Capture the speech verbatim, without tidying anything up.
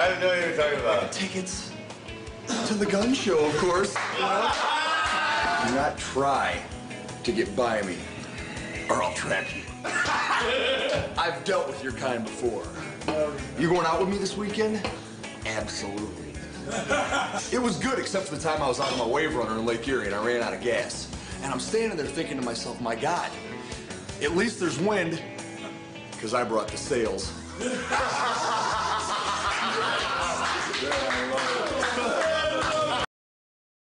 I don't know what you're talking about. Tickets to the gun show, of course. Do not try to get by me, or I'll trap you. I've dealt with your kind before. You going out with me this weekend? Absolutely. It was good, except for the time I was out on my wave runner in Lake Erie and I ran out of gas. And I'm standing there thinking to myself, my God, at least there's wind, because I brought the sails. Yeah, I love it.